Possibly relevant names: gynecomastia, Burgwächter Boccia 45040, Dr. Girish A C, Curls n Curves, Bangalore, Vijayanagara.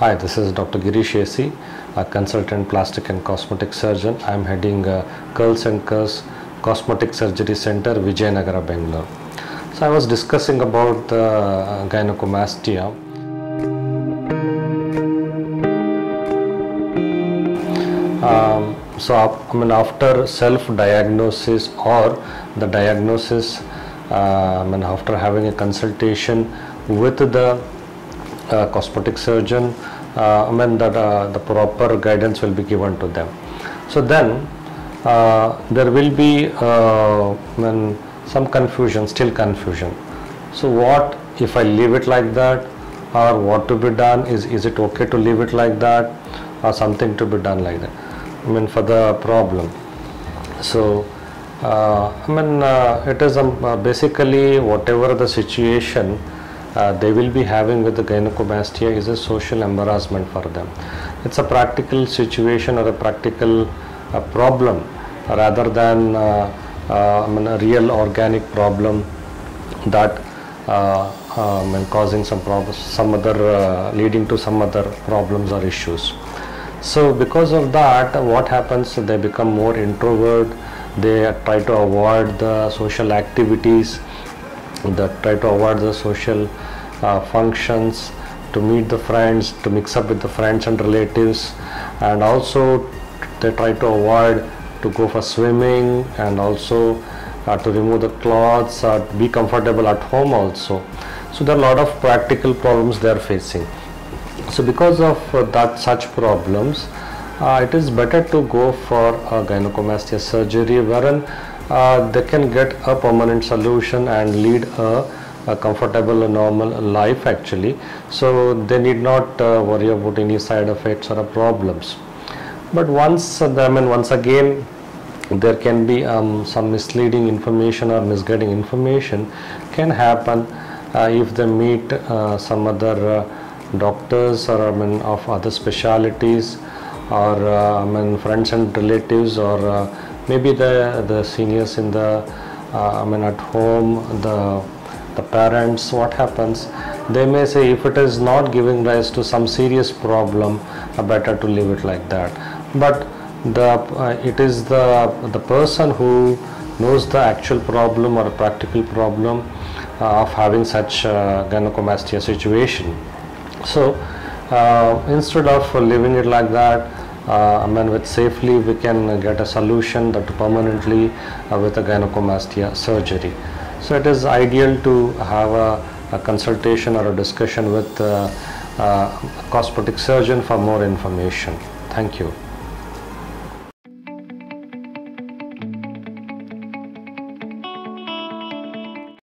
Hi, this is Dr. Girish A C, a consultant plastic and cosmetic surgeon. I am heading Curls and Curves Cosmetic Surgery Center, Vijayanagara, Bangalore. So I was discussing about gynecomastia. After self-diagnosis or the diagnosis, after having a consultation with the cosmetic surgeon, the proper guidance will be given to them. So then there will be some confusion, still confusion. So what if I leave it like that, or what to be done? Is it okay to leave it like that, or something to be done like that? For the problem. So it is basically whatever the situation they will be having with the gynecomastia is a social embarrassment for them. It's a practical situation or a practical problem rather than a real organic problem that causing some problems, some other leading to some other problems or issues. So because of that, what happens? They become more introvert. They try to avoid the social activities. They try to avoid the social functions, to meet the friends, to mix up with the friends and relatives, and also they try to avoid to go for swimming, and also to remove the clothes or be comfortable at home also. So there are a lot of practical problems they are facing. So because of such problems, it is better to go for a gynecomastia surgery wherein they can get a permanent solution and lead a comfortable and normal life actually. So they need not worry about any side effects or problems. But once again there can be some misleading information or misguiding information can happen if they meet some other doctors or of other specialities, or friends and relatives, or maybe the seniors in the at home, the parents. What happens? They may say if it is not giving rise to some serious problem, better to leave it like that. But it is the person who knows the actual problem or practical problem of having such gynecomastia situation. So instead of leaving it like that, with safely we can get a solution that permanently with a gynecomastia surgery. So it is ideal to have a consultation or a discussion with a cosmetic surgeon for more information. Thank you.